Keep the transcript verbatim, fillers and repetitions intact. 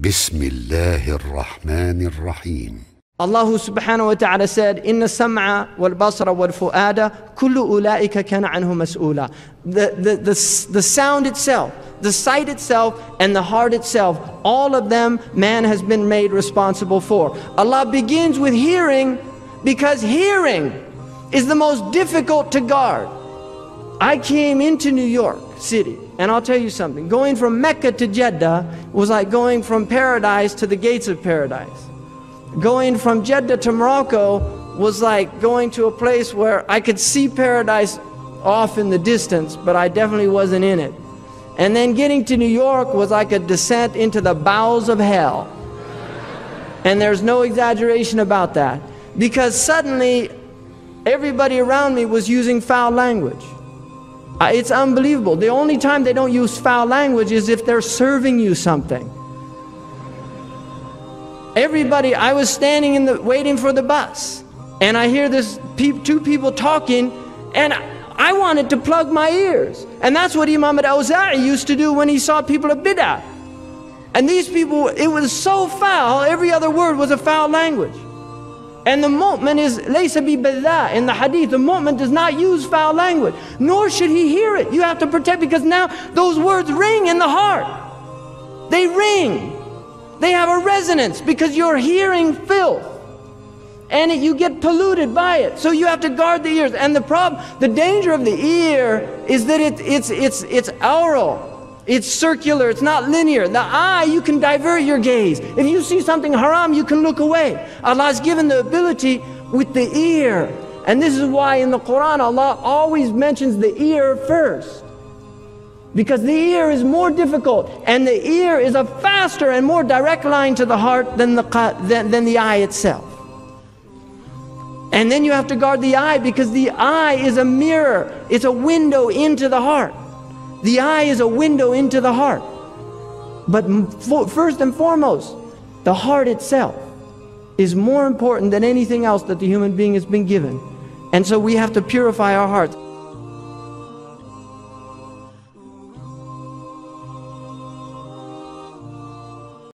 Bismillahir Rahmanir Rahim. Allah Subhanahu wa Ta'ala said, inna sam'a wal basara wal fuada kullu ulaika kana anhu mas'ula. The, the, the, the sound itself, the sight itself, and the heart itself, all of them man has been made responsible for. Allah begins with hearing because hearing is the most difficult to guard. I came into New York City, and I'll tell you something, going from Mecca to Jeddah was like going from paradise to the gates of paradise. Going from Jeddah to Morocco was like going to a place where I could see paradise off in the distance, but I definitely wasn't in it. And then getting to New York was like a descent into the bowels of hell. And there's no exaggeration about that, because suddenly everybody around me was using foul language. Uh, it's unbelievable. The only time they don't use foul language is if they're serving you something. Everybody, I was standing in the, waiting for the bus, and I hear this pe two people talking, and I wanted to plug my ears. And that's what Imam al-Awza'i used to do when he saw people of Bid'ah. And these people, it was so foul, every other word was a foul language. And the mu'min is laysa bi bid'ah. In the Hadith, the mu'min does not use foul language, nor should he hear it. You have to protect, because now those words ring in the heart. They ring. They have a resonance because you're hearing filth, and it, you get polluted by it. So you have to guard the ears. And the problem, the danger of the ear is that it, it's it's it's aural. It's circular, it's not linear. The eye, you can divert your gaze. If you see something haram, you can look away. Allah's given the ability with the ear. And this is why in the Qur'an, Allah always mentions the ear first. Because the ear is more difficult, and the ear is a faster and more direct line to the heart than the, than, than the eye itself. And then you have to guard the eye, because the eye is a mirror. It's a window into the heart. The eye is a window into the heart. But first and foremost, the heart itself is more important than anything else that the human being has been given. And so we have to purify our hearts.